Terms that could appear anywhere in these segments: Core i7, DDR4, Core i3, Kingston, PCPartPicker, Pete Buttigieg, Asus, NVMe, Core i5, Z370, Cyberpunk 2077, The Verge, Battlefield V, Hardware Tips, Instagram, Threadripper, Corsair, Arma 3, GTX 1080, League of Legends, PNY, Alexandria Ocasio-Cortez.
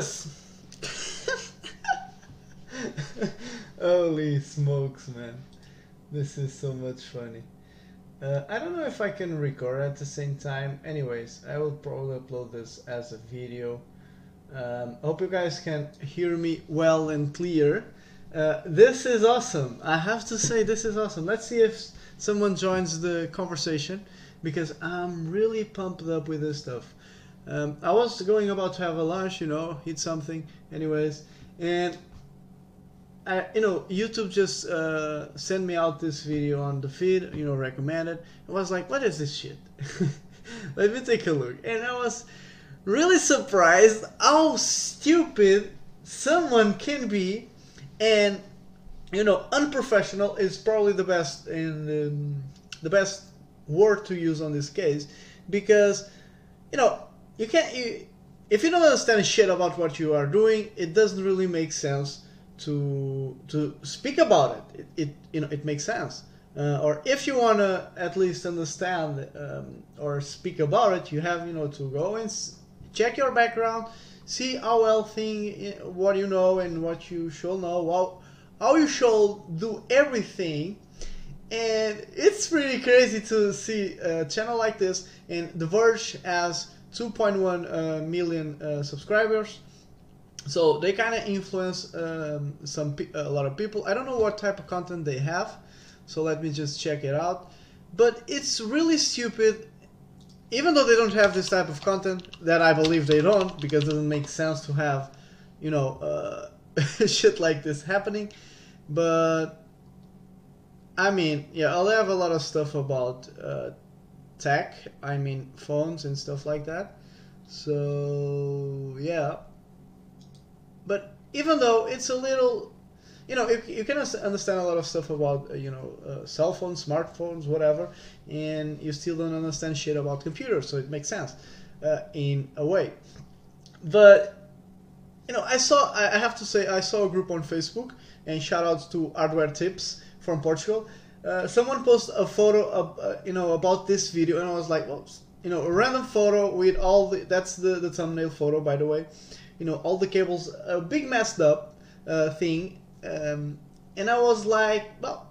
this. Holy smokes, man. This is so much funny. I don't know if I can record at the same time. Anyways, I will probably upload this as a video. Hope you guys can hear me well and clear. This is awesome. I have to say, this is awesome. Let's see if someone joins the conversation, because I'm really pumped up with this stuff. I was going about to have a lunch, you know, eat something, anyways, and I, you know, YouTube just sent me out this video on the feed, you know, recommended. I was like, what is this shit? Let me take a look. And I was really surprised how stupid someone can be, and you know, unprofessional is probably the best and the best word to use on this case, because you know, you can't. If you don't understand shit about what you are doing, it doesn't really make sense to speak about it. It you know, it makes sense. Or if you wanna at least understand or speak about it, you have, you know, to go and check your background, see how well thing, what you know and what you shall know, how you shall do everything. And it's pretty crazy to see a channel like this. And The Verge has 2.1 million subscribers, so they kind of influence a lot of people. I don't know what type of content they have, so let me just check it out. But it's really stupid, even though they don't have this type of content, that I believe they don't, because it doesn't make sense to have, you know, shit like this happening. But I mean, yeah, I'll have a lot of stuff about tech, I mean phones and stuff like that, so yeah. But even though it's a little, you know, you can understand a lot of stuff about, you know, cell phones, smartphones, whatever, and you still don't understand shit about computers, so it makes sense in a way. But, you know, I have to say, I saw a group on Facebook, and shout out to Hardware Tips from Portugal. Someone posted a photo of, you know, about this video, and I was like, well, you know, a random photo with all the, that's the thumbnail photo, by the way, you know, all the cables, a big messed up thing, and I was like, well,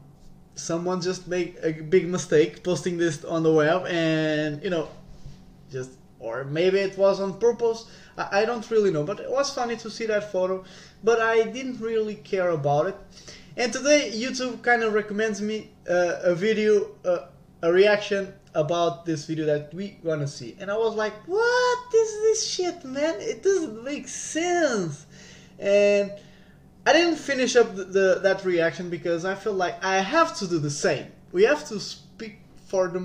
someone just made a big mistake posting this on the web, and you know, just, or maybe it was on purpose, I don't really know, but it was funny to see that photo, but I didn't really care about it. And today YouTube kind of recommends me a video, a reaction about this video that we want to see. And I was like, what is this shit, man? It doesn't make sense. And I didn't finish up that reaction, because I feel like I have to do the same. We have to speak for the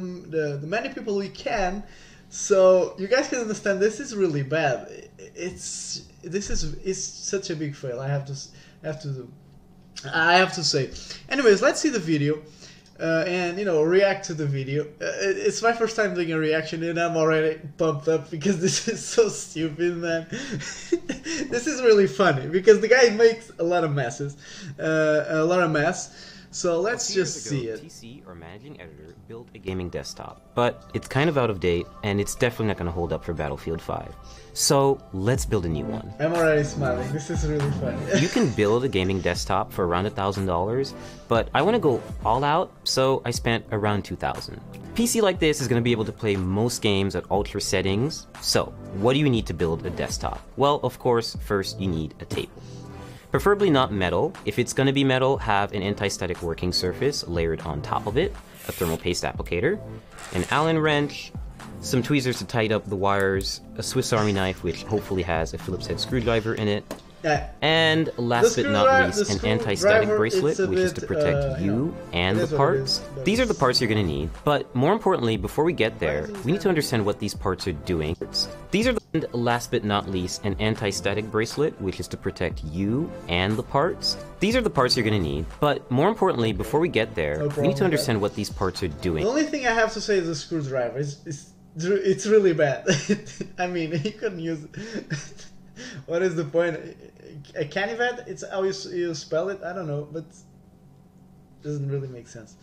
many people we can. So you guys can understand, this is really bad. It's such a big fail. I have to say. Anyways, let's see the video, and you know, react to the video. It's my first time doing a reaction, and I'm already pumped up, because this is so stupid, man. This is really funny, because the guy makes a lot of messes, So let's just see it. A few years ago, TC, or managing editor, built a gaming desktop, but it's kind of out of date, and it's definitely not going to hold up for Battlefield V. So let's build a new one. I'm already smiling. This is really fun. You can build a gaming desktop for around $1,000, but I want to go all out, so I spent around $2,000. PC like this is going to be able to play most games at ultra settings. So what do you need to build a desktop? Well, of course, first you need a table. Preferably not metal. If it's going to be metal, have an anti-static working surface layered on top of it, a thermal paste applicator, an Allen wrench, some tweezers to tighten up the wires, a Swiss Army knife, which hopefully has a Phillips head screwdriver in it, and last but not least, an anti-static bracelet, which is to protect you and the parts. These are the parts you're going to need, but more importantly, before we get there, we need to understand what these parts are doing. And last but not least, an anti-static bracelet, which is to protect you and the parts. These are the parts you're going to need, but more importantly, before we get there, we need to understand what these parts are doing. The only thing I have to say is the screwdriver. It's really bad. I mean, you couldn't use it. What is the point? A canivet? It's how you spell it? I don't know, but it doesn't really make sense.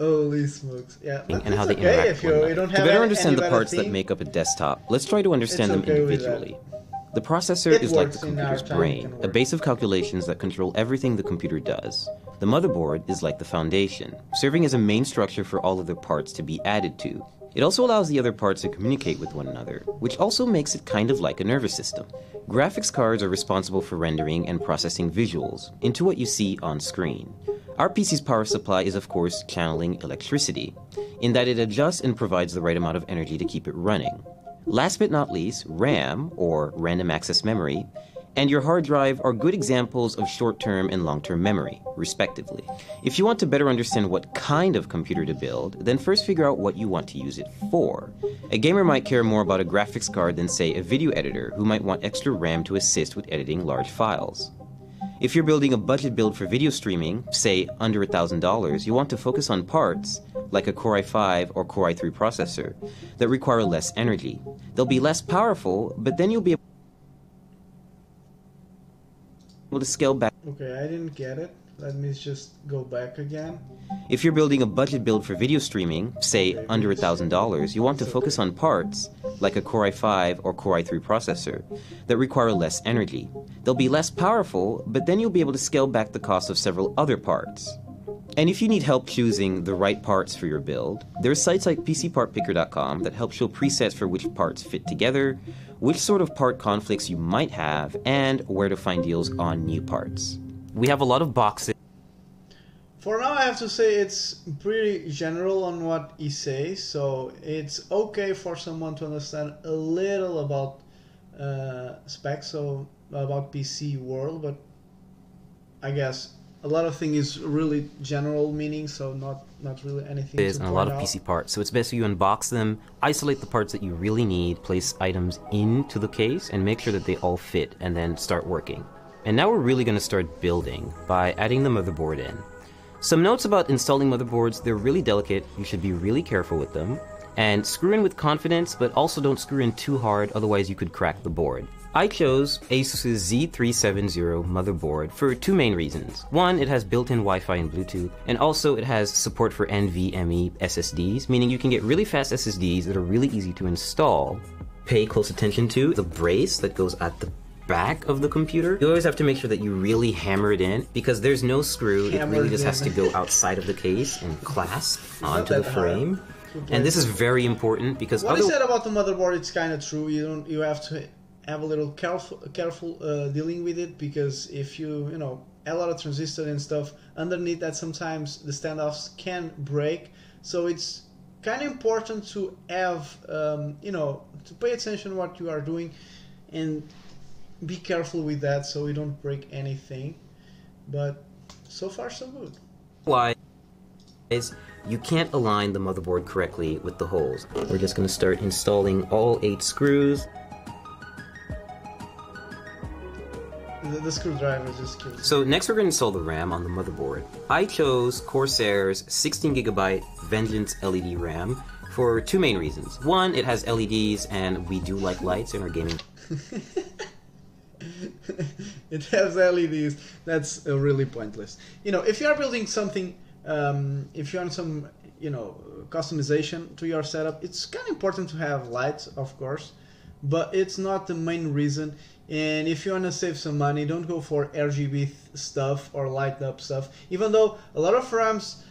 Holy smokes! Yeah, and how they interact with one another. To better understand the parts that make up a desktop, let's try to understand them individually. The processor is like the computer's brain, a base of calculations that control everything the computer does. The motherboard is like the foundation, serving as a main structure for all other parts to be added to. It also allows the other parts to communicate with one another, which also makes it kind of like a nervous system. Graphics cards are responsible for rendering and processing visuals into what you see on screen. Our PC's power supply is, of course, channeling electricity, in that it adjusts and provides the right amount of energy to keep it running. Last but not least, RAM, or random access memory, and your hard drive are good examples of short-term and long-term memory, respectively. If you want to better understand what kind of computer to build, then first figure out what you want to use it for. A gamer might care more about a graphics card than, say, a video editor who might want extra RAM to assist with editing large files. If you're building a budget build for video streaming, say under $1,000, you want to focus on parts, like a Core i5 or Core i3 processor, that require less energy. They'll be less powerful, but then you'll be able to scale back. Okay, I didn't get it. Let me just go back again. If you're building a budget build for video streaming, say under $1,000, you want to focus on parts, like a Core i5 or Core i3 processor, that require less energy. They'll be less powerful, but then you'll be able to scale back the cost of several other parts. And if you need help choosing the right parts for your build, there are sites like PCPartPicker.com that help show presets for which parts fit together, which sort of part conflicts you might have, and where to find deals on new parts. We have a lot of boxes. For now, I have to say it's pretty general on what he says, so it's okay for someone to understand a little about specs, so about PC world, but I guess a lot of things is really general meaning, so not really anything to point out. And a lot of PC parts, so it's best you unbox them, isolate the parts that you really need, place items into the case, and make sure that they all fit, and then start working. And now we're really going to start building by adding the motherboard in. Some notes about installing motherboards: they're really delicate, you should be really careful with them, and screw in with confidence, but also don't screw in too hard, otherwise you could crack the board. I chose Asus's Z370 motherboard for two main reasons. One, it has built-in Wi-Fi and Bluetooth, and also it has support for NVMe SSDs, meaning you can get really fast SSDs that are really easy to install. Pay close attention to the brace that goes at the back of the computer. You always have to make sure that you really hammer it in, because there's no screw, it really just has to go outside of the case and clasp onto the frame. And this is very important, because what is said about the motherboard, it's kind of true. You have to have a little careful dealing with it, because if you a lot of transistors and stuff underneath that, sometimes the standoffs can break, so it's kind of important to have to pay attention to what you are doing and be careful with that so we don't break anything. But so far so good. Why is you can't align the motherboard correctly with the holes. We're just going to start installing all 8 screws. The screwdriver just kills. So next we're going to install the RAM on the motherboard. I chose Corsair's 16GB Vengeance LED RAM for two main reasons. One, it has LEDs and we do like lights in our gaming. It has LEDs. That's really pointless. If you are building something, if you want some, customization to your setup, it's kind of important to have lights, of course, but it's not the main reason. And if you want to save some money, don't go for RGB stuff or light up stuff. Even though a lot of RAMs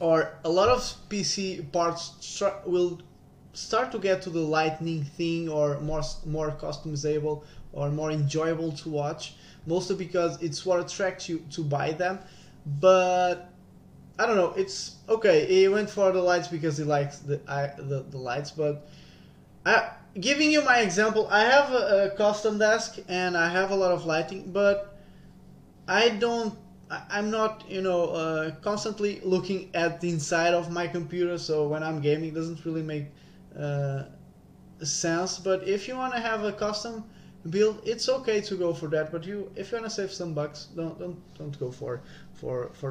or a lot of PC parts will start to get to the lightning thing, or more customizable or more enjoyable to watch, mostly because it's what attracts you to buy them. But I don't know, it's okay, he went for the lights because he likes the lights. But giving you my example, I have a custom desk and I have a lot of lighting, but I'm not, constantly looking at the inside of my computer, so when I'm gaming it doesn't really make sense. But if you want to have a custom build, it's okay to go for that. But if you want to save some bucks, don't go for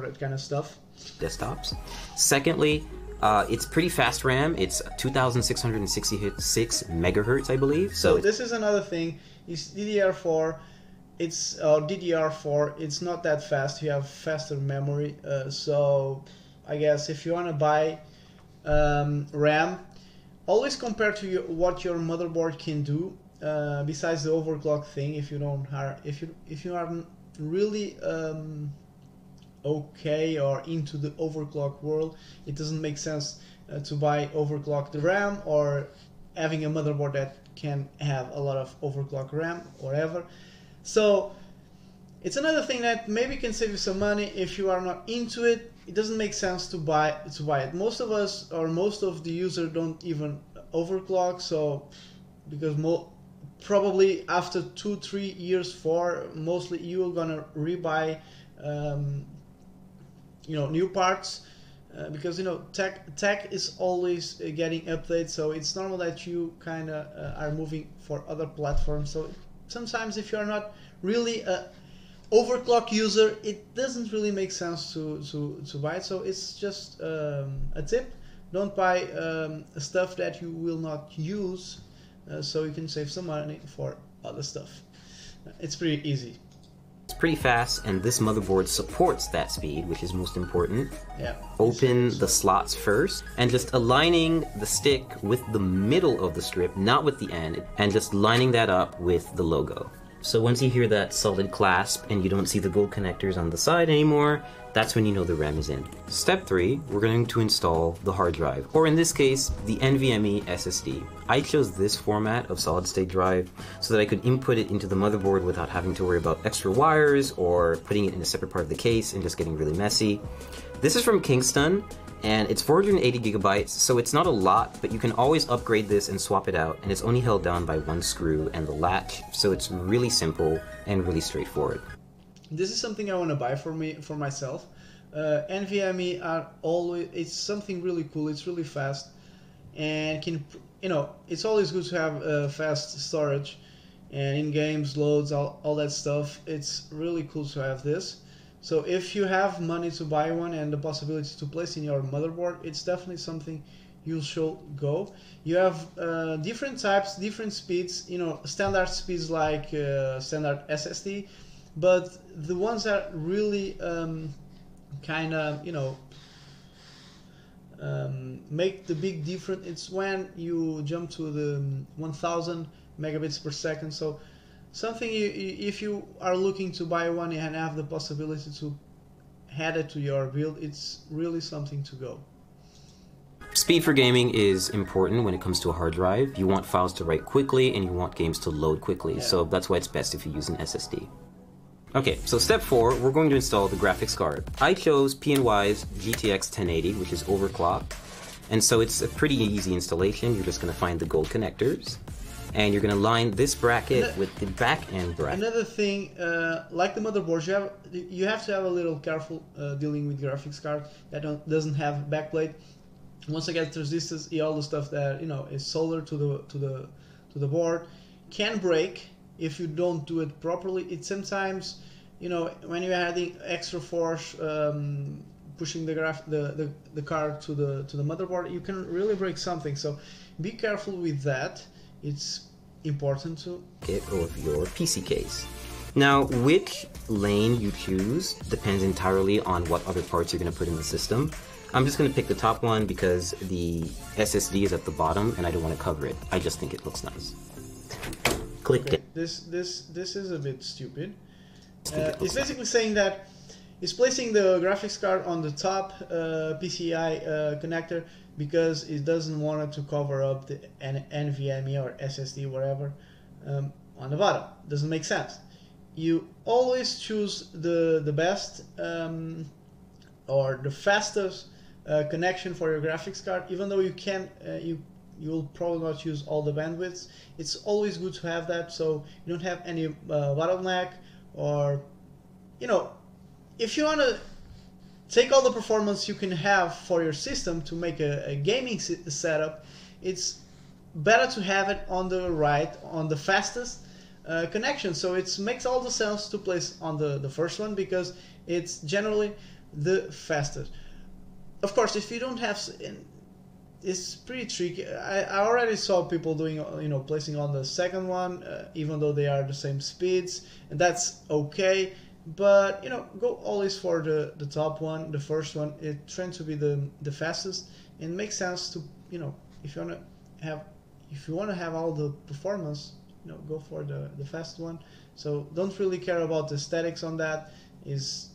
that kind of stuff. Desktops. Secondly, it's pretty fast RAM. It's 2,666 megahertz, I believe. So this is another thing. It's DDR4. It's DDR4. It's not that fast. You have faster memory, so I guess, if you want to buy RAM, always compare to what your motherboard can do. Besides the overclock thing, if you aren't really okay or into the overclock world, it doesn't make sense to buy overclocked RAM or having a motherboard that can have a lot of overclock RAM or whatever. So it's another thing that maybe can save you some money if you are not into it. It doesn't make sense to buy it. Most of us, or most of the users, don't even overclock. So because probably after 2, 3 years, 4, mostly you are gonna rebuy, you know, new parts because you know tech is always getting updates. So it's normal that you kind of are moving for other platforms. So sometimes if you are not really overclock user, it doesn't really make sense to buy it. So it's just a tip. Don't buy stuff that you will not use, so you can save some money for other stuff. It's pretty easy. It's pretty fast, and this motherboard supports that speed, which is most important. Yeah. Open the slots first, and just aligning the stick with the middle of the strip, not with the end, and just lining that up with the logo. So once you hear that solid clasp and you don't see the gold connectors on the side anymore, that's when you know the RAM is in. Step 3, we're going to install the hard drive, or in this case, the NVMe SSD. I chose this format of solid state drive so that I could input it into the motherboard without having to worry about extra wires or putting it in a separate part of the case and just getting really messy. This is from Kingston, and it's 480 GB, so it's not a lot, but you can always upgrade this and swap it out, and it's only held down by one screw and the latch, so it's really simple and really straightforward. This is something I want to buy for myself. NVMe are always, it's something really cool, it's really fast, and can, you know, it's always good to have fast storage, and in games, loads, all that stuff. It's really cool to have this. So if you have money to buy one and the possibility to place in your motherboard, it's definitely something you should go. You have different types, different speeds, you know, standard speeds like standard SSD, but the ones that really kind of, you know, make the big difference, it's when you jump to the 1000 megabits per second. So something if you are looking to buy one and have the possibility to add it to your build, it's really something to go. Speed for gaming is important when it comes to a hard drive. You want files to write quickly and you want games to load quickly, yeah. So that's why it's best if you use an SSD. Okay, so step 4, we're going to install the graphics card. I chose PNY's GTX 1080, which is overclocked, and so it's a pretty easy installation. You're just going to find the gold connectors, and you're going to line this bracket with the back end bracket. Another thing, like the motherboard, you have to have a little careful dealing with graphics card that doesn't have backplate. Once again, resistors, all the stuff that, you know, is soldered to the board can break if you don't do it properly. It's sometimes, you know, when you're adding extra force, pushing the card to the motherboard, you can really break something. So be careful with that. It's important to get of your PC case. Now, which lane you choose depends entirely on what other parts you're going to put in the system. I'm just going to pick the top one because the SSD is at the bottom and I don't want to cover it. I just think it looks nice. Click okay. It. This is a bit stupid. It's basically saying that it's placing the graphics card on the top PCI connector because it doesn't want it to cover up the NVMe or SSD, whatever, on the bottom. Doesn't make sense. You always choose the best or the fastest connection for your graphics card, even though you can you'll probably not use all the bandwidths. It's always good to have that so you don't have any bottleneck, or you know. If you want to take all the performance you can have for your system to make a gaming setup, it's better to have it on the right, on the fastest connection. So it makes all the sense to place on the first one because it's generally the fastest. Of course, if you don't have, it's pretty tricky. I already saw people doing, you know, placing on the second one, even though they are the same speeds, and that's okay. But, you know, go always for the top one, the first one. It tends to be the fastest, and makes sense to, you know, if you want to have all the performance, you know, go for the fast one. So don't really care about the aesthetics on that. Is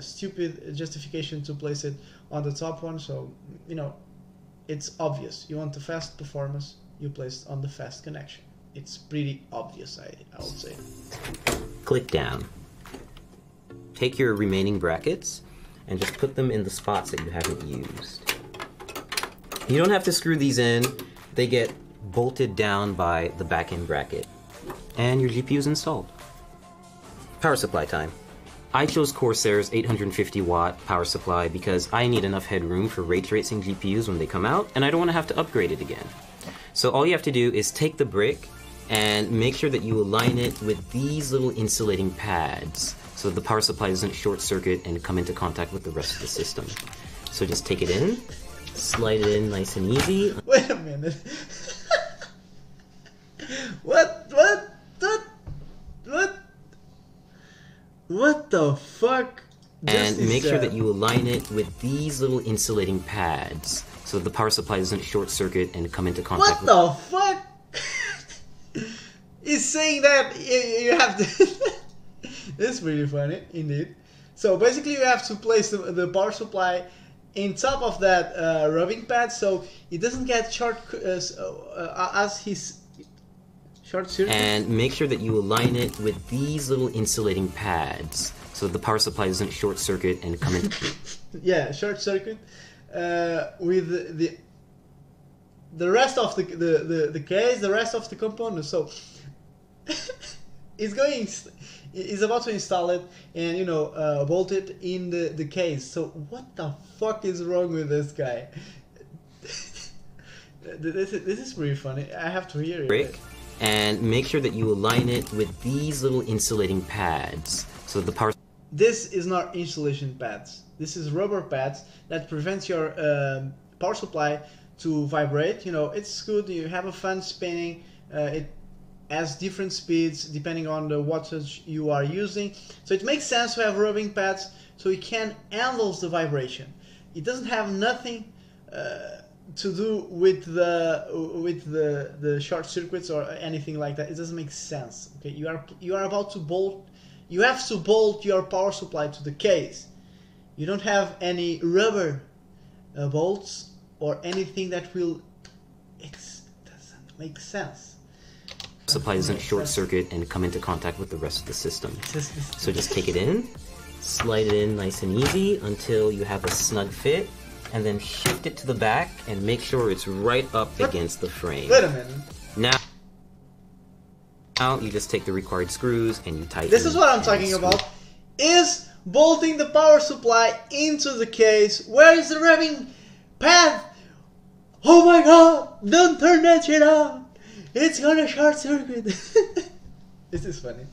stupid justification to place it on the top one. So, you know, it's obvious. You want the fast performance, you place it on the fast connection. It's pretty obvious, I would say. Click down. Take your remaining brackets and just put them in the spots that you haven't used. You don't have to screw these in. They get bolted down by the back end bracket. And your GPU is installed. Power supply time. I chose Corsair's 850-watt power supply because I need enough headroom for ray tracing GPUs when they come out, and I don't want to have to upgrade it again. So all you have to do is take the brick and make sure that you align it with these little insulating pads so that the power supply doesn't short circuit and come into contact with the rest of the system. So just take it in, slide it in nice and easy. Wait a minute. What the fuck? And make sure that you align it with these little insulating pads so that the power supply doesn't short circuit and come into contact. What the fuck? He's saying that you have to. That's pretty funny, indeed. So basically, you have to place the power supply in top of that rubbing pad so it doesn't get short And make sure that you align it with these little insulating pads so that the power supply doesn't short circuit and come in. Yeah, short circuit with the rest of the case, the rest of the components. So it's about to install it and, you know, bolt it in the case. So what the fuck is wrong with this guy? This is pretty funny. I have to hear it. Break. And make sure that you align it with these little insulating pads so the power. This is not insulation pads. This is rubber pads that prevents your power supply to vibrate. You know, it's good. You have a fan spinning. It has different speeds depending on the wattage you are using. So it makes sense to have rubbing pads so it can handle the vibration. It doesn't have nothing to do with the short circuits or anything like that. It doesn't make sense. Okay, you are about to bolt. You have to bolt your power supply to the case. You don't have any rubber bolts or anything that will. It doesn't make sense. Supply doesn't short circuit and come into contact with the rest of the system. So just take it in, slide it in nice and easy until you have a snug fit. And then shift it to the back and make sure it's right up against the frame. Wait a minute. Now you just take the required screws and you tighten. This is what I'm talking about. Is bolting the power supply into the case. Where is the rubbing pad? Oh my god! Don't turn that shit on! It's gonna short circuit. This is funny.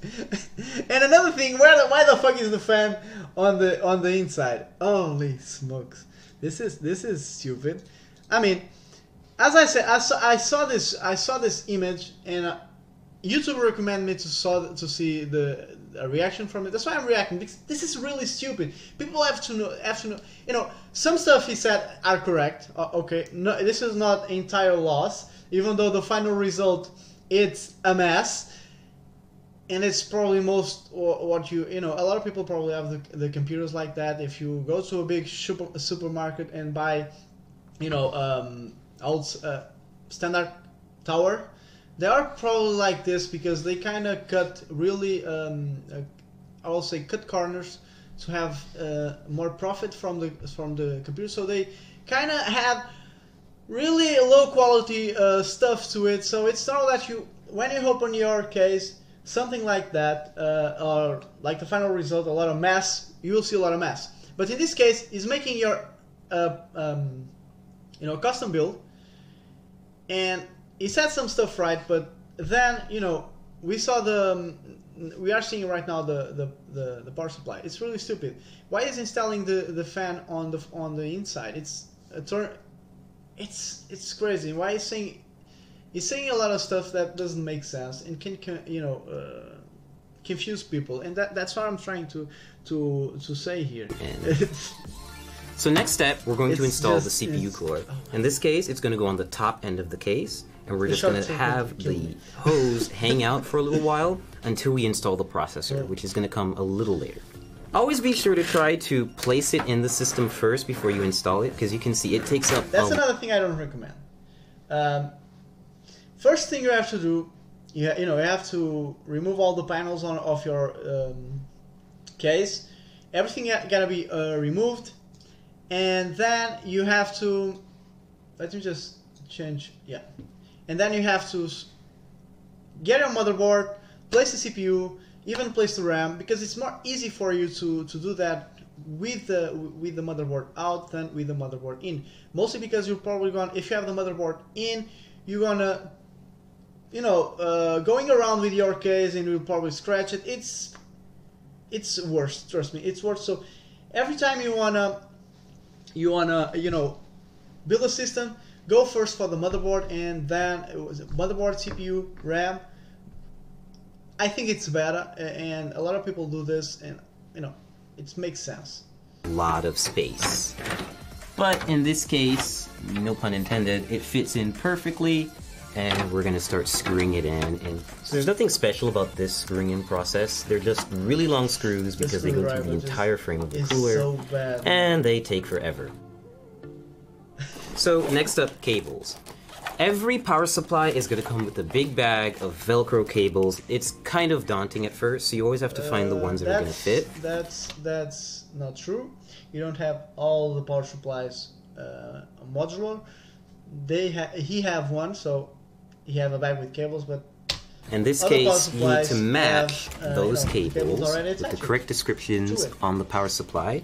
And another thing, why the fuck is the fan on the inside? Holy smokes. This is stupid. I mean, as I said, I saw this image, and YouTube recommended me to see a reaction from it. That's why I'm reacting, because this is really stupid. People have to know. You know, some stuff he said are correct. Okay, no, this is not entire loss, even though the final result it's a mess. And it's probably most what you know, a lot of people probably have the computers like that. If you go to a big supermarket and buy, you know, old standard tower, they are probably like this because they kind of cut really, I will say, cut corners to have more profit from the computer. So they kind of have really low quality stuff to it. So it's not that when you open your case. Something like that, or like the final result, a lot of mess. You will see a lot of mess. But in this case, it's making your, you know, custom build, and he said some stuff right. But then, you know, we are seeing right now the power supply. It's really stupid. Why is installing the fan on the inside? It's crazy. Why is saying? He's saying a lot of stuff that doesn't make sense and can, you know, confuse people, and that's what I'm trying to say here. So next step, we're going to install the CPU cooler. In this case, it's going to go on the top end of the case, and we're just going to have the hose hang out for a little while until we install the processor, which is going to come a little later. Always be sure to try to place it in the system first before you install it, because you can see it takes up... That's another thing I don't recommend. First thing you have to do, you have to remove all the panels off your case. Everything gotta be removed. And then you have to, let me just change, yeah. And then you have to get your motherboard, place the CPU, even place the RAM, because it's more easy for you to do that with the motherboard out than with the motherboard in. Mostly because you're probably going, if you have the motherboard in, you're gonna, going around with your case and you'll probably scratch it. It's worse, trust me, it's worse. So every time you wanna, build a system, go first for the motherboard and then motherboard, CPU, RAM. I think it's better, and a lot of people do this, and it makes sense. A lot of space. But in this case, no pun intended, it fits in perfectly, and we're gonna start screwing it in. And so there's nothing special about this screwing in process. They're just really long screws because they go through the entire frame of the cooler, so and they take forever. So next up, cables. Every power supply is gonna come with a big bag of Velcro cables. It's kind of daunting at first, so you always have to find the ones that are gonna fit. That's not true. You don't have all the power supplies modular. He have one, so he have a bag with cables, but in this case, you need to match those cables with the correct descriptions on the power supply.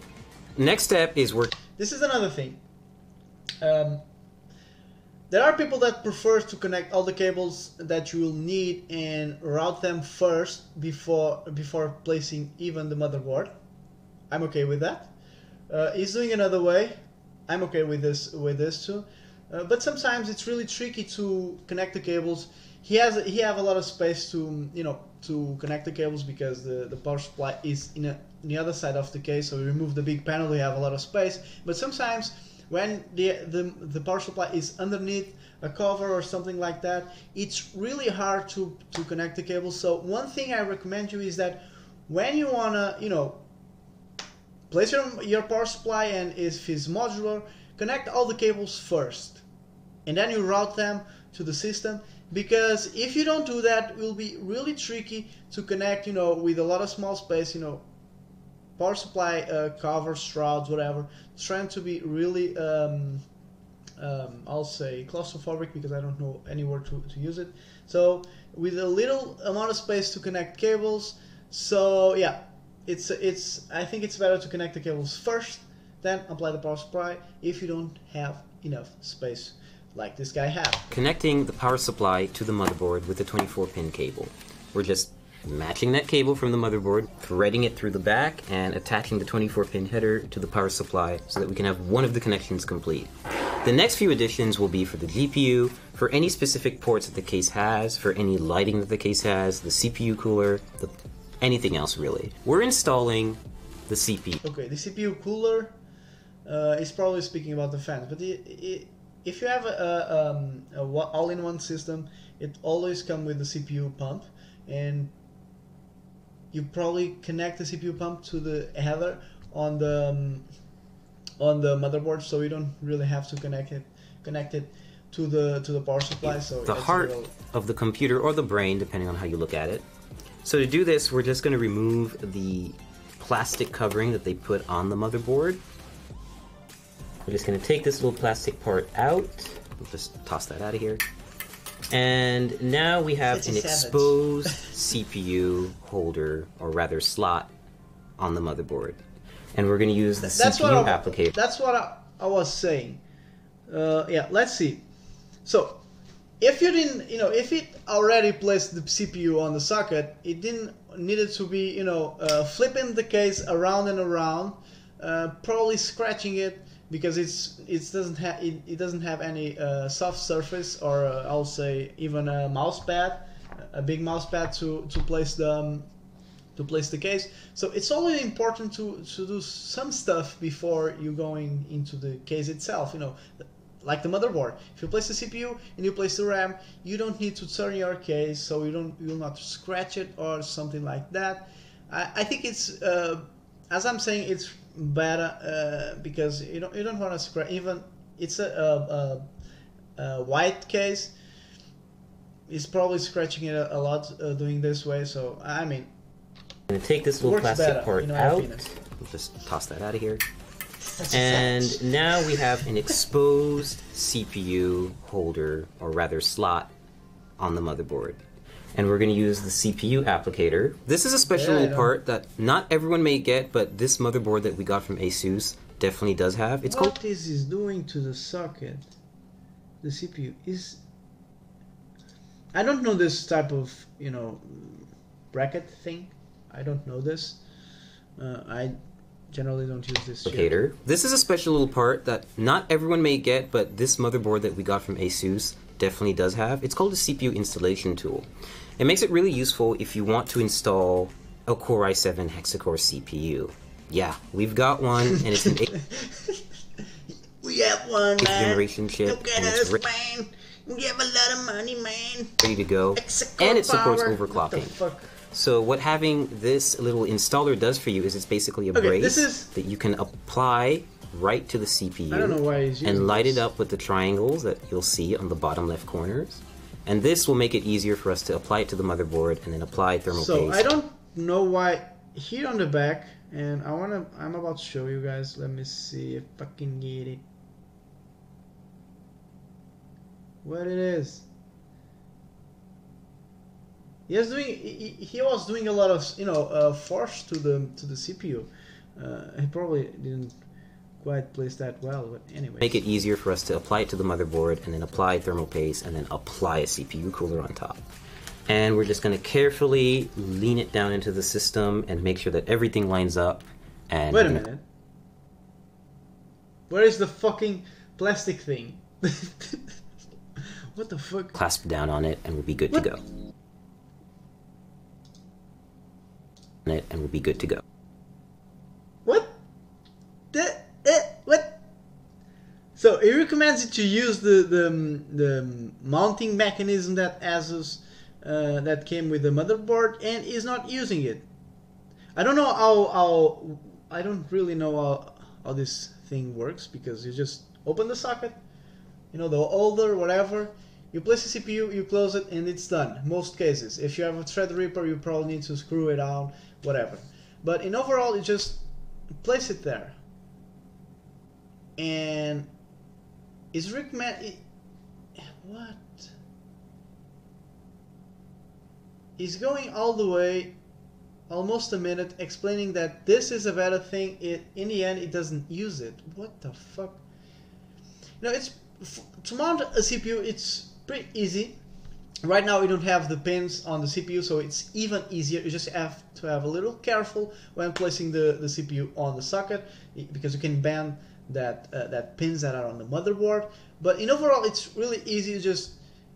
Next step is work. This is another thing. There are people that prefer to connect all the cables that you will need and route them first before placing even the motherboard. I'm okay with that. He's doing another way. I'm okay with this too. But sometimes it's really tricky to connect the cables. He have a lot of space to connect the cables because the power supply is in the other side of the case. So you remove the big panel, you have a lot of space. But sometimes when the power supply is underneath a cover or something like that, it's really hard to connect the cables. So one thing I recommend you is that when you wanna place your power supply, and if it's modular, connect all the cables first, and then you route them to the system, because if you don't do that, it will be really tricky to connect, with a lot of small space, power supply, covers, shrouds, whatever. Trying to be really, I'll say claustrophobic, because I don't know anywhere to use it. So with a little amount of space to connect cables, so yeah, I think it's better to connect the cables first, then apply the power supply if you don't have enough space like this guy has. Connecting the power supply to the motherboard with a 24-pin cable. We're just matching that cable from the motherboard, threading it through the back, and attaching the 24-pin header to the power supply so that we can have one of the connections complete. The next few additions will be for the GPU, for any specific ports that the case has, for any lighting that the case has, the CPU cooler, anything else really. We're installing the CPU. Okay, the CPU cooler. It's probably speaking about the fans, but if you have a all-in-one system, it always comes with the CPU pump, and you probably connect the CPU pump to the header on the motherboard, so you don't really have to connect it to the power supply. So the heart of the computer, or the brain, depending on how you look at it. So to do this, we're just going to remove the plastic covering that they put on the motherboard. We're just gonna take this little plastic part out. We'll just toss that out of here. And now we have an exposed CPU holder, or rather slot, on the motherboard. And we're gonna use the CPU applicator. That's what I was saying. Yeah, let's see. So, if you didn't, if it already placed the CPU on the socket, it didn't needed to be, flipping the case around and around, probably scratching it, because it doesn't have any soft surface, or I'll say even a mouse pad, a big mouse pad to place to place the case. So it's always important to do some stuff before you're going into the case itself, you know, like the motherboard. If you place the CPU and you place the RAM, you don't need to turn your case, so you'll not scratch it or something like that. I think it's, as I'm saying, it's better because you don't want to scratch. Even it's a white case, it's probably scratching it a lot doing this way. So I mean, I'm gonna take this little plastic part out. We'll just toss that out of here. And now we have an exposed CPU holder, or rather slot, on the motherboard. And we're going to use the CPU applicator. This is a special part that not everyone may get, but this motherboard that we got from Asus definitely does have. It's called... What this is doing to the socket, the CPU, is... I don't know this type of, you know, bracket thing. I don't know this. I generally don't use this applicator. This is a special little part that not everyone may get, but this motherboard that we got from Asus definitely does have. It's called a CPU installation tool. It makes it really useful if you want to install a Core i7 hexacore CPU. Yeah, we've got one, and it's an 8th we have one, man. Generation chip. Look at us, man. We have a lot of money, man. Ready to go, hexacore and it supports overclocking. What the fuck? So what having this little installer does for you is it's basically a brace that you can apply right to the CPU and light it up with the triangles that you'll see on the bottom left corners. And this will make it easier for us to apply it to the motherboard and then apply thermal paste. So I don't know why here on the back, and I'm about to show you guys. Let me see if I can get it. What it is. He was doing a lot of force to the CPU. He probably didn't quite place that well, but anyway. Make it easier for us to apply it to the motherboard, and then apply thermal paste, and then apply a CPU cooler on top. And we're just going to carefully lean it down into the system and make sure that everything lines up. And wait a minute. Where is the fucking plastic thing? What the fuck? Clasp down on it, and we'll be good to go. What? What? So it recommends you to use the mounting mechanism that Asus that came with the motherboard, and is not using it. I don't know how I don't really know how this thing works, because you just open the socket, you know, the holder, whatever. You place the CPU, you close it, and it's done. Most cases. If you have a Threadripper, you probably need to screw it out, whatever. But in overall, you just place it there. And is recommend what? He's going all the way, almost a minute, explaining that this is a better thing. In the end, it doesn't use it. What the fuck? You know, it's to mount a CPU. It's pretty easy. Right now we don't have the pins on the CPU, so it's even easier. You just have to have a little careful when placing the CPU on the socket, because you can bend that pins that are on the motherboard. But in overall, it's really easy. You just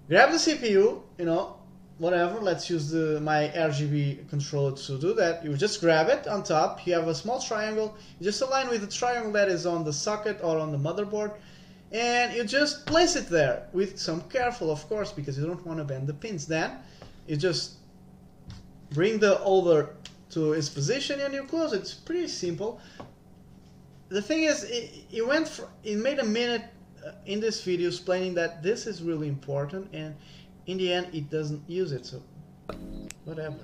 grab the CPU, you know, whatever. Let's use my RGB controller to do that. You just grab it on top. You have a small triangle. You just align with the triangle that is on the socket or on the motherboard. And you just place it there with some careful, of course, because you don't want to bend the pins. Then you just bring the holder to its position and you close it. It's pretty simple. The thing is, it made a minute in this video explaining that this is really important, and in the end it doesn't use it. So whatever.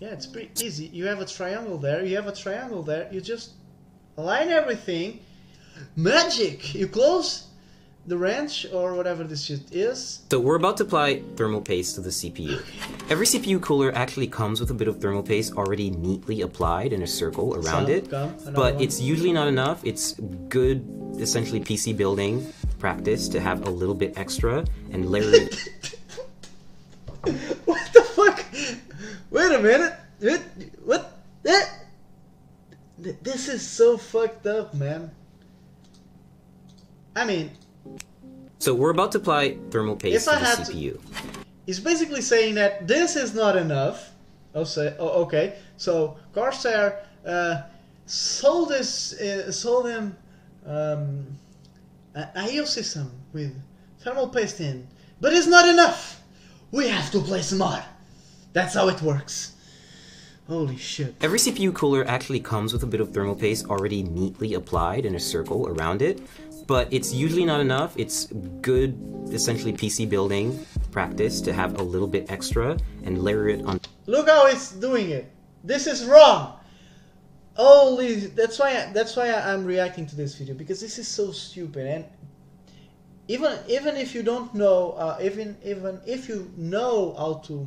Yeah, it's pretty easy. You have a triangle there. You have a triangle there. You just align everything. Magic! You close the wrench or whatever this shit is. So we're about to apply thermal paste to the CPU. Every CPU cooler actually comes with a bit of thermal paste already neatly applied in a circle around it, but it's usually not enough. It's good, essentially, PC building practice to have a little bit extra and layer it. What the fuck? Wait a minute. What? This is so fucked up, man. I mean, so we're about to apply thermal paste to the CPU. He's basically saying that this is not enough. Okay, so Corsair sold this, sold him an IO system with thermal paste in, but it's not enough. We have to place a mod. That's how it works. Holy shit. Every CPU cooler actually comes with a bit of thermal paste already neatly applied in a circle around it, but it's usually not enough. It's good, essentially, PC building practice to have a little bit extra and layer it on. Look how it's doing it. This is wrong. Holy, that's why I'm reacting to this video, because this is so stupid. And even if you don't know, even if you know how to,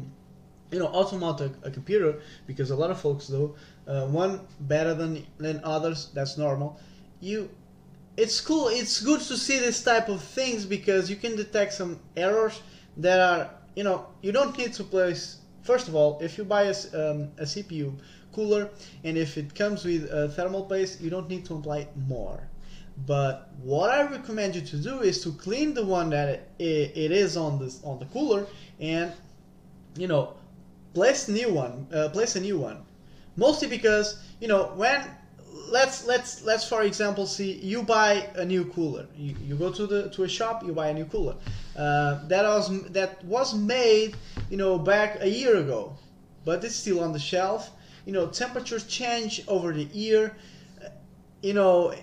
you know, automate a computer, because a lot of folks do, one better than others, that's normal. It's cool, it's good to see this type of things, because you can detect some errors that are, you know, you don't need to place. First of all, if you buy a CPU cooler and if it comes with a thermal paste, you don't need to apply more. But what I recommend you to do is to clean the one that it is on the cooler, and, you know, place a new one. Mostly because, you know, when let's for example see, you buy a new cooler. You go to a shop, you buy a new cooler that was made, you know, back a year ago, but it's still on the shelf. You know, temperatures change over the year. You know,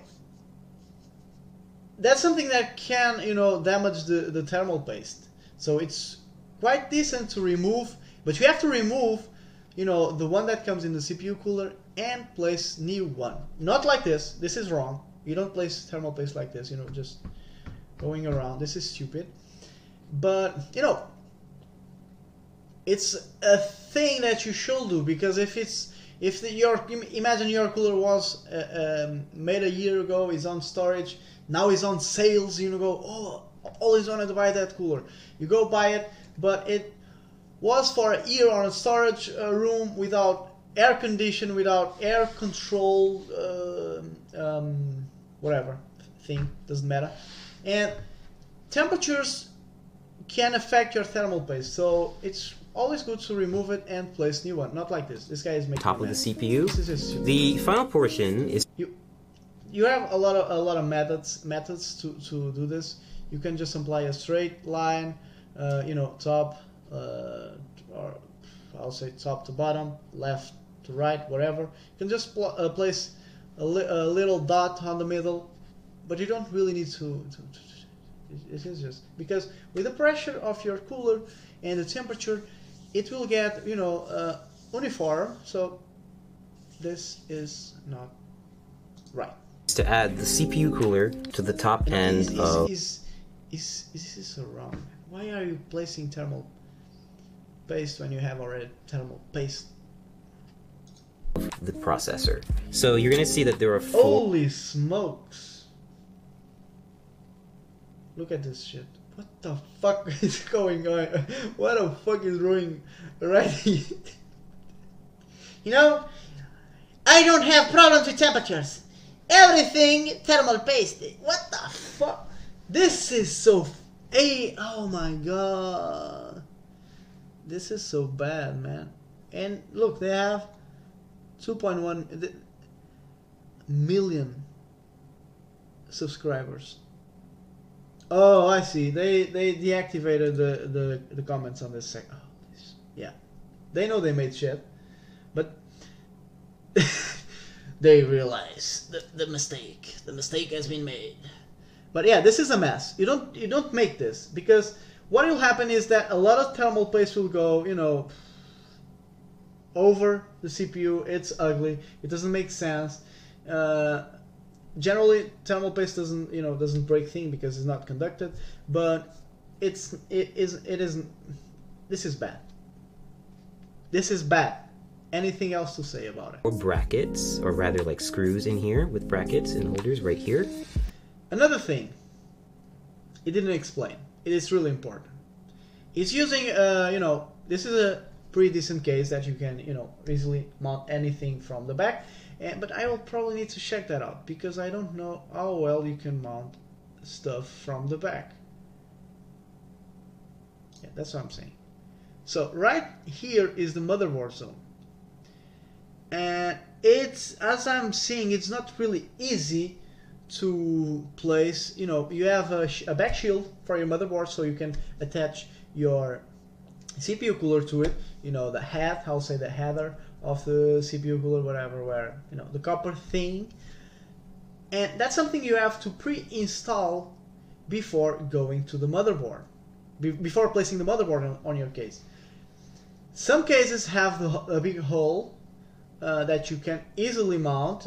that's something that can, you know, damage the thermal paste. So it's quite decent to remove. But you have to remove, you know, the one that comes in the CPU cooler and place new one. Not like this. This is wrong. You don't place thermal paste like this, you know, just going around. This is stupid. But, you know, it's a thing that you should do, because imagine your cooler was made a year ago, is on storage, now is on sales, you know, go, oh, always wanted to buy that cooler. You go buy it, but it was for a year on a storage room without air condition, without air control, whatever thing, doesn't matter. And temperatures can affect your thermal paste, so it's always good to remove it and place new one. Not like this. This guy is making top of the CPU. This is the final portion is you have a lot of methods to do this. You can just apply a straight line, you know, top. Or I'll say top to bottom, left to right, whatever. You can just place a little dot on the middle, but you don't really need to. It is just because with the pressure of your cooler and the temperature, it will get, you know, uniform. So this is not right. To add the CPU cooler to the top end of. This is so wrong. Why are you placing thermal paste when you have already thermal paste the processor? So you're gonna see that there are holy smokes, look at this shit. What the fuck is going on? What the fuck is ruining right? You know, I don't have problems with temperatures, everything thermal paste. What the fuck? This is so oh my god, this is so bad, man. And look, they have 2.1 million subscribers. Oh, I see. They deactivated the comments on this second. Oh, yeah, they know they made shit, but they realize the mistake. The mistake has been made. But yeah, this is a mess. You don't make this, because what will happen is that a lot of thermal paste will go, you know, over the CPU. It's ugly. It doesn't make sense. Generally, thermal paste doesn't, you know, doesn't break things because it's not conducted. But it isn't. This is bad. This is bad. Anything else to say about it? Or brackets, or rather like screws in here with brackets and holders right here. Another thing, it didn't explain. It is really important. It's using, you know, this is a pretty decent case that you can, you know, easily mount anything from the back. But I will probably need to check that out, because I don't know how well you can mount stuff from the back. Yeah, that's what I'm saying. So right here is the motherboard zone. and it's, as I'm seeing, it's not really easy to place. You know, you have a back shield for your motherboard, so you can attach your CPU cooler to it, you know, the head, I'll say the header of the CPU cooler, whatever, where, you know, the copper thing. And that's something you have to pre-install before going to the motherboard, before placing the motherboard on your case. Some cases have a big hole that you can easily mount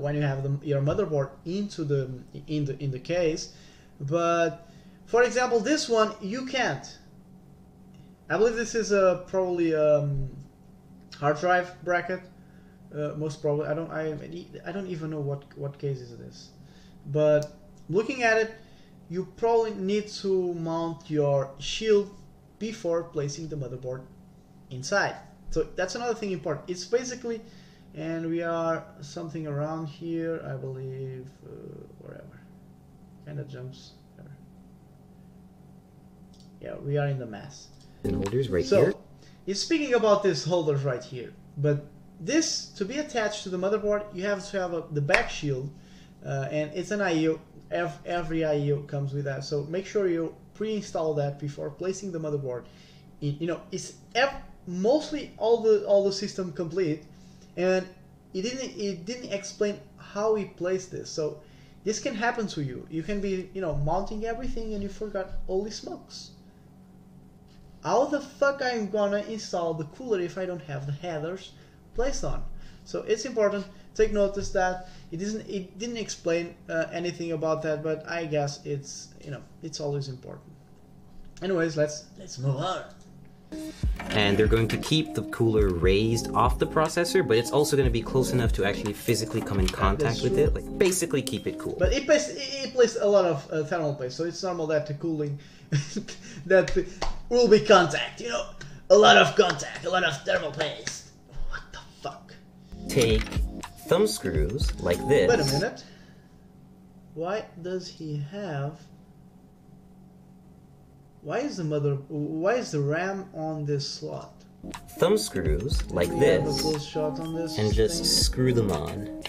when you have your motherboard into the in the case. But for example, this one you can't. I believe this is a probably hard drive bracket, most probably. I don't even know what case is this. But looking at it, you probably need to mount your shield before placing the motherboard inside. So that's another thing important. It's basically, and we are something around here, I believe, wherever. Kind of jumps. Whatever. Yeah, we are in the mass. Holders right here. So, it's speaking about these holders right here, but this, to be attached to the motherboard, you have to have the back shield, and it's an IO. Every IO comes with that, so make sure you pre-install that before placing the motherboard. You know, it's mostly all the system complete, and it didn't explain how we placed this. So this can happen to you. You can be, you know, mounting everything and you forgot holy smokes. How the fuck I'm gonna install the cooler if I don't have the headers placed on? So it's important. Take notice that it didn't explain anything about that, but I guess it's, you know, it's always important. Anyways, let's move on. And they're going to keep the cooler raised off the processor, but it's also going to be close enough to actually physically come in contact with it, like basically keep it cool. But it placed a lot of thermal paste, so it's normal that the cooling that will be contact, you know, a lot of contact, a lot of thermal paste. What the fuck? Take thumb screws like this. Wait a minute. Why does he have? Why is the RAM on this slot? Thumb screws like this, and just screw them on.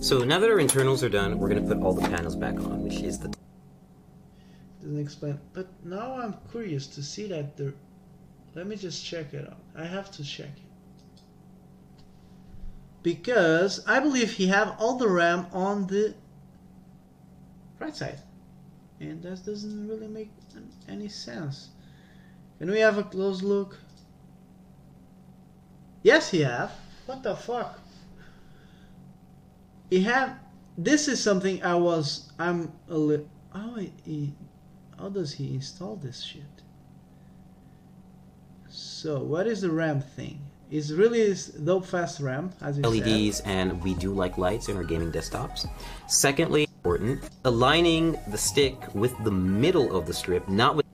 So now that our internals are done, we're going to put all the panels back on, which is the. Doesn't explain, but now I'm curious to see that there. Let me just check it out. I have to check it because I believe he have all the RAM on the right side. And that doesn't really make any sense. Can we have a close look? Yes, he have. What the fuck? He have. This is something I was. I'm a little. How does he install this shit? So what is the RAM thing? It's really is dope fast RAM, as you said. LEDs, and we do like lights in our gaming desktops. Secondly. Important. Aligning the stick with the middle of the strip, not with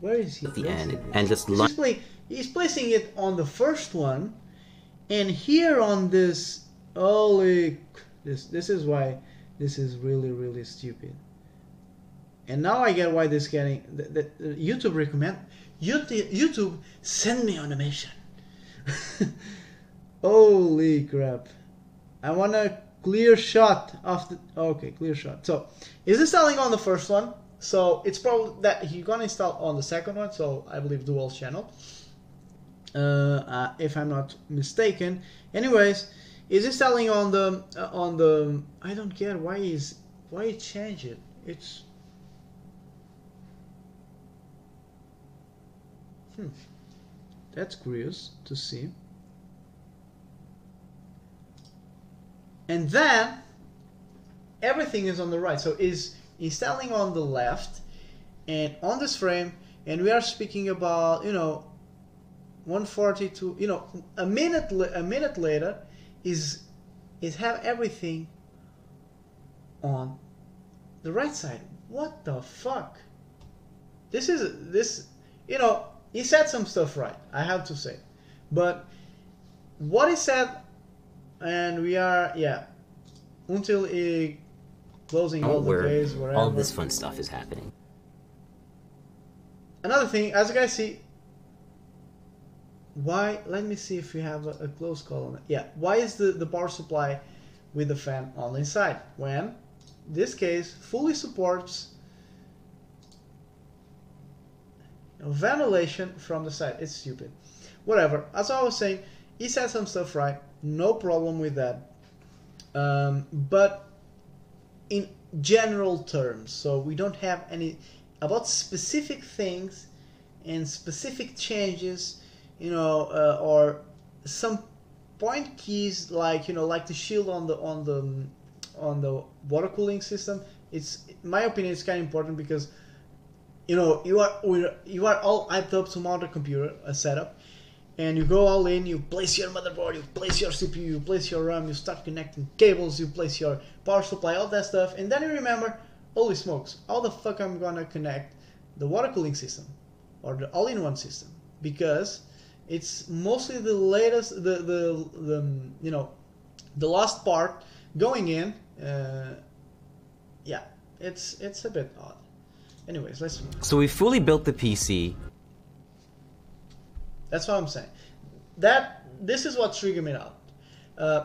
where is he at the end, and just he's placing it on the first one, and here on this. Holy, this is why this is really stupid. And now I get why this getting the YouTube recommend. YouTube send me on a mission. Holy crap! I wanna. Clear shot of the okay, clear shot. So is installing on the first one, so it's probably that you're gonna install on the second one. So I believe dual channel, if I'm not mistaken. Anyways, is installing on the I don't care why it changed it. It's that's curious to see. And then everything is on the right, so is installing on the left and on this frame, and we are speaking about, you know, 142, you know, a minute later is have everything on the right side. What the fuck? This you know, he said some stuff right, I have to say, but what he said. And we are, yeah, until closing all the days, wherever. All this fun stuff is happening. Another thing, as you guys see, Why? Let me see if we have a close call on it. Yeah. Why is the power supply with the fan on the inside when this case fully supports ventilation from the side? It's stupid. Whatever. As I was saying, he said some stuff right. No problem with that. But in general terms, so we don't have any about specific things and specific changes, you know, or some point keys like, you know, like the shield on the water cooling system. It's, in my opinion, it's kind of important because, you know, you are all hyped up to mount a computer, a setup, and you go all in, you place your motherboard, you place your CPU, you place your RAM, you start connecting cables, you place your power supply, all that stuff, and then you remember, holy smokes, how the fuck I'm gonna connect the water cooling system or the all-in-one system, because it's mostly the latest, you know, the last part going in. Yeah, it's a bit odd. Anyways, let's move. So we fully built the PC. That's what I'm saying. That this is what triggered me out.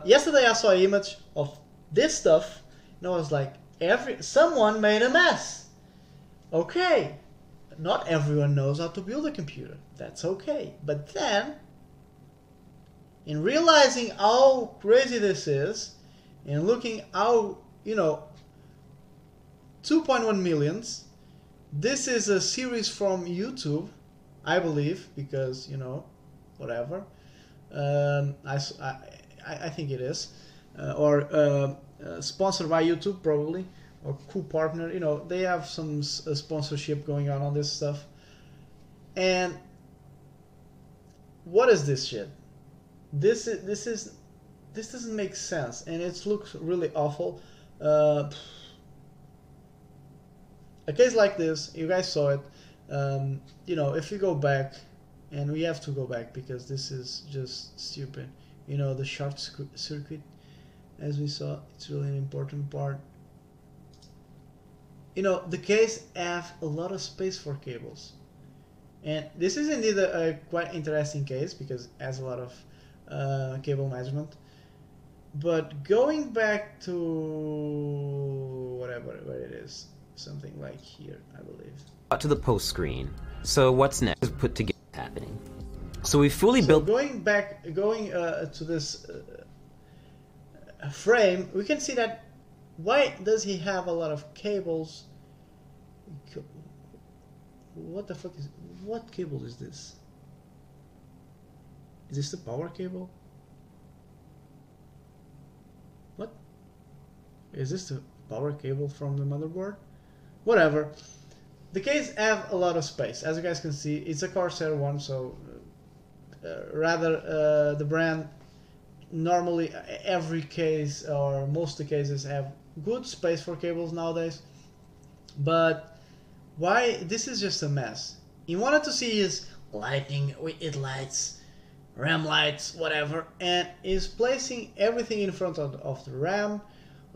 Yesterday I saw an image of this stuff, and I was like, someone made a mess. Okay, not everyone knows how to build a computer. That's okay. But then, in realizing how crazy this is, and looking how, you know, 2.1 millions. This is a series from YouTube, I believe, because, you know, whatever. I think it is, sponsored by YouTube probably, or co-partner. You know, they have some sponsorship going on this stuff. And what is this shit? This doesn't make sense, and it looks really awful. A case like this, you guys saw it. You know, if you go back, and we have to go back because this is just stupid. You know, the short circuit, as we saw, it's really an important part. You know, the case have a lot of space for cables, and this is indeed a quite interesting case because it has a lot of cable management. But going back to whatever where it is. Something like here, I believe. To the post screen. So what's next is put together happening. So we fully built. Going to this frame, we can see that. Why does he have a lot of cables? What the fuck is? What cable is this? Is this the power cable? What? Is this the power cable from the motherboard? Whatever, the case have a lot of space. As you guys can see, it's a Corsair one, so the brand normally every case or most of the cases have good space for cables nowadays. But why this is just a mess? He wanted to see his lighting, it lights, RAM lights, whatever, and is placing everything in front of the RAM.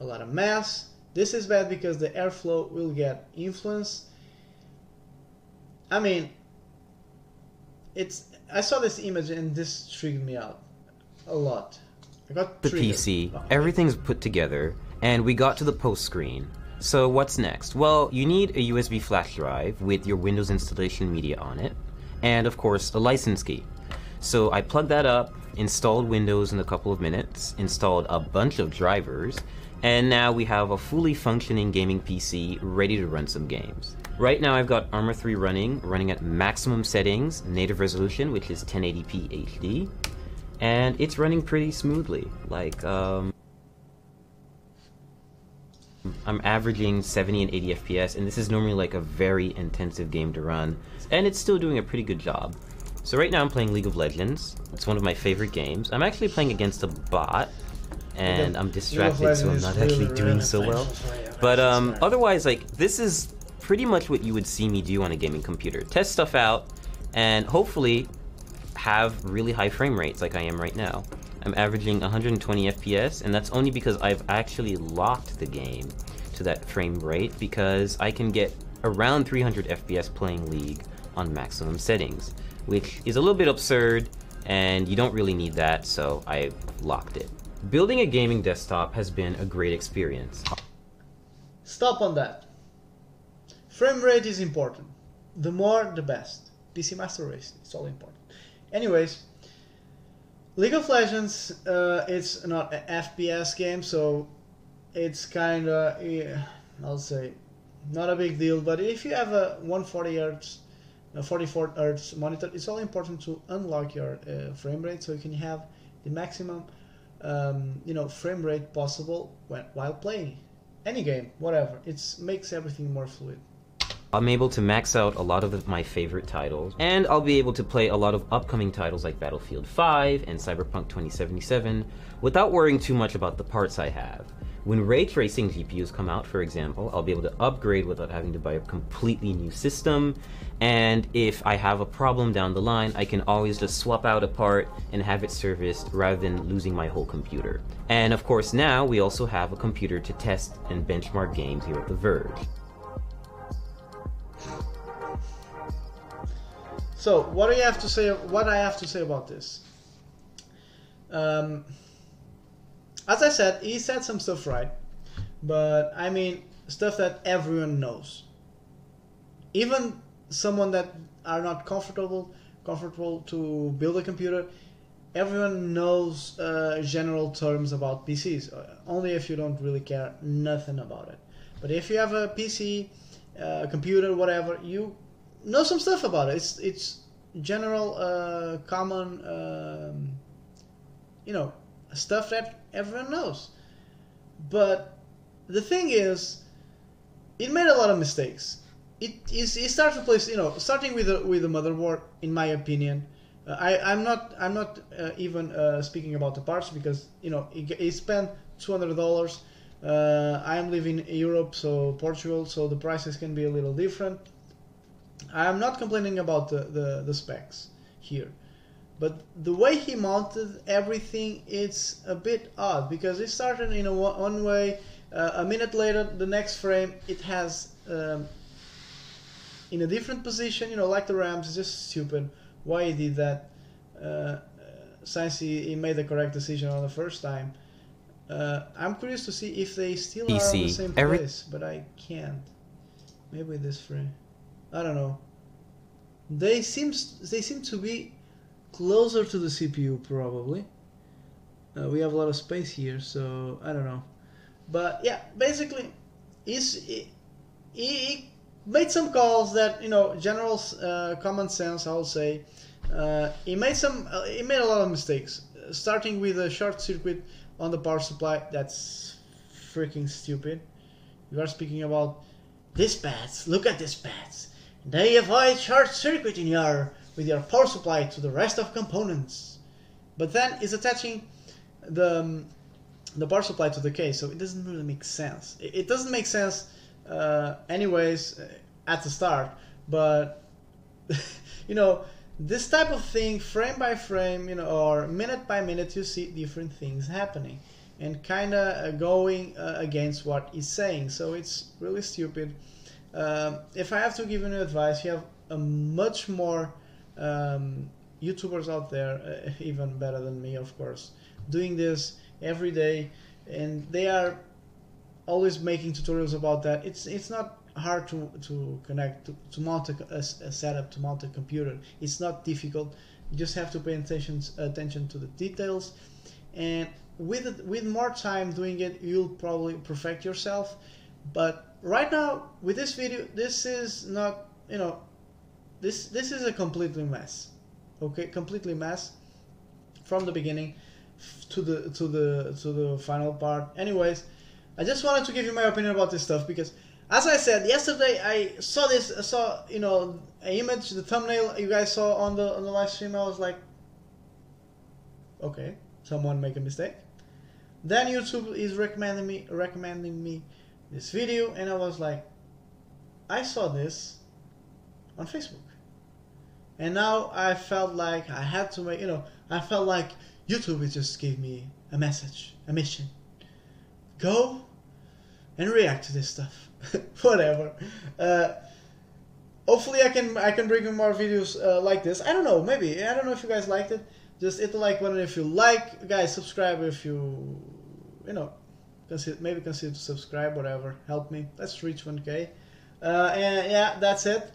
A lot of mess. This is bad because the airflow will get influenced. I mean, it's. I saw this image and this triggered me out a lot. I got the triggered. PC. Oh. Everything's put together, and we got to the post screen. So what's next? Well, you need a USB flash drive with your Windows installation media on it, and of course a license key. So I plugged that up, installed Windows in a couple of minutes, installed a bunch of drivers. And now we have a fully functioning gaming PC ready to run some games. Right now I've got Arma 3 running at maximum settings, native resolution, which is 1080p HD. And it's running pretty smoothly. Like, I'm averaging 70 and 80 FPS, and this is normally like a very intensive game to run. And it's still doing a pretty good job. So right now I'm playing League of Legends. It's one of my favorite games. I'm actually playing against a bot. And I'm distracted, so I'm not actually doing so well. But otherwise, like, this is pretty much what you would see me do on a gaming computer. Test stuff out, and hopefully have really high frame rates like I am right now. I'm averaging 120 FPS, and that's only because I've actually locked the game to that frame rate, because I can get around 300 FPS playing League on maximum settings, which is a little bit absurd, and you don't really need that, so I locked it. Building a gaming desktop has been a great experience. Stop on that. Frame rate is important. The more, the best. PC Master Race, it's all important. Anyways, League of Legends, it's not an FPS game, so it's kind of, yeah, I'll say, not a big deal. But if you have a 144 Hz monitor, it's all important to unlock your frame rate so you can have the maximum, you know, frame rate possible while playing any game, whatever. It makes everything more fluid. I'm able to max out a lot of my favorite titles, and I'll be able to play a lot of upcoming titles like Battlefield V and Cyberpunk 2077 without worrying too much about the parts I have. When ray tracing GPUs come out, for example, I'll be able to upgrade without having to buy a completely new system, and if I have a problem down the line, I can always just swap out a part and have it serviced rather than losing my whole computer. And of course now, we also have a computer to test and benchmark games here at The Verge. So what do you have to say? What I have to say about this? As I said, he said some stuff right, but I mean stuff that everyone knows. Even someone that are not comfortable to build a computer, everyone knows general terms about PCs. Only if you don't really care nothing about it. But if you have a PC, computer, whatever, you know some stuff about it. It's general, common, you know, stuff that everyone knows. But the thing is, it made a lot of mistakes. It starts to place, you know, starting with the motherboard. In my opinion, I'm not even speaking about the parts, because you know he spent $200. I am living in Europe, so Portugal, so the prices can be a little different. I'm not complaining about the specs here, but the way he mounted everything, it's a bit odd, because it started in a one way, a minute later the next frame it has in a different position, you know, like the Rams. It's just stupid why he did that, since he made the correct decision on the first time. I'm curious to see if they still are on the same place, but I can't. Maybe this frame, I don't know. They seem to be closer to the CPU probably. We have a lot of space here, so I don't know. But yeah, basically, he made some calls that, you know, general common sense, I'll say. He made a lot of mistakes, starting with a short circuit on the power supply. That's freaking stupid. You are speaking about these pads. Look at these pads. They avoid short circuiting with your power supply to the rest of components. But then it's attaching the power supply to the case, so it doesn't really make sense. It doesn't make sense anyways at the start, but you know, this type of thing, frame by frame, you know, or minute by minute, you see different things happening and kind of going against what he's saying, so it's really stupid. If I have to give you advice, you have a much more YouTubers out there, even better than me, of course, doing this every day, and they are always making tutorials about that. It's not hard to connect, to mount a setup, to mount a computer. It's not difficult. You just have to pay attention to the details, and with more time doing it, you'll probably perfect yourself. But right now, with this video, this is not, you know, this is a completely mess. Okay, completely mess from the beginning to the final part. Anyways, I just wanted to give you my opinion about this stuff, because as I said yesterday, I saw this, I saw, you know, an image, the thumbnail you guys saw on the live stream. I was like, okay, someone make a mistake. Then YouTube is recommending me this video, and I was like, I saw this on Facebook, and now I felt like I had to make, you know, I felt like YouTube just gave me a message, a mission. Go and react to this stuff. Whatever. Hopefully I can bring you more videos like this. I don't know, maybe. I don't know if you guys liked it, just hit the like button if you like, guys. Subscribe if you, maybe consider to subscribe, whatever. Help me. Let's reach 1K. And yeah, that's it.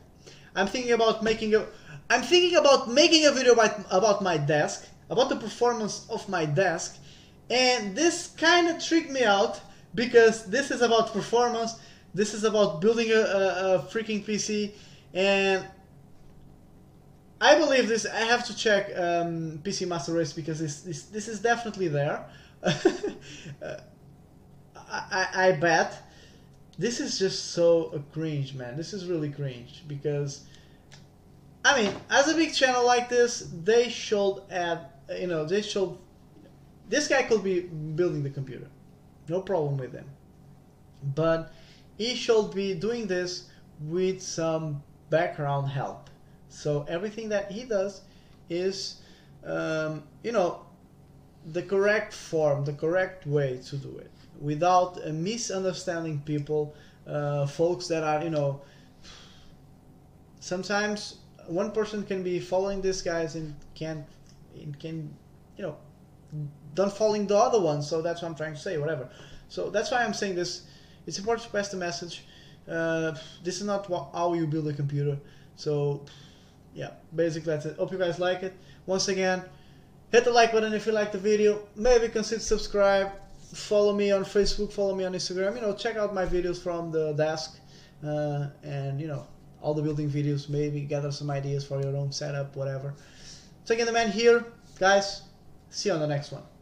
I'm thinking about making a video about my desk, about the performance of my desk, and this kind of tricked me out because this is about performance. This is about building a freaking PC, and I believe this. I have to check PC Master Race because this is definitely there. I bet. This is just so cringe, man. This is really cringe because, I mean, as a big channel like this, they should add, they should. This guy could be building the computer, no problem with him, but he should be doing this with some background help. So everything that he does is, the correct form, the correct way to do it, without misunderstanding people, folks that are, sometimes one person can be following these guys and don't following the other one. So that's what I'm trying to say, whatever. So that's why I'm saying this. It's important to pass the message. This is not how you build a computer. So yeah, basically that's it. Hope you guys like it. Once again, hit the like button if you like the video. Maybe consider subscribe. Follow me on Facebook, follow me on Instagram, check out my videos from the desk, and all the building videos. Maybe gather some ideas for your own setup, whatever. So again, the man here, guys, see you on the next one.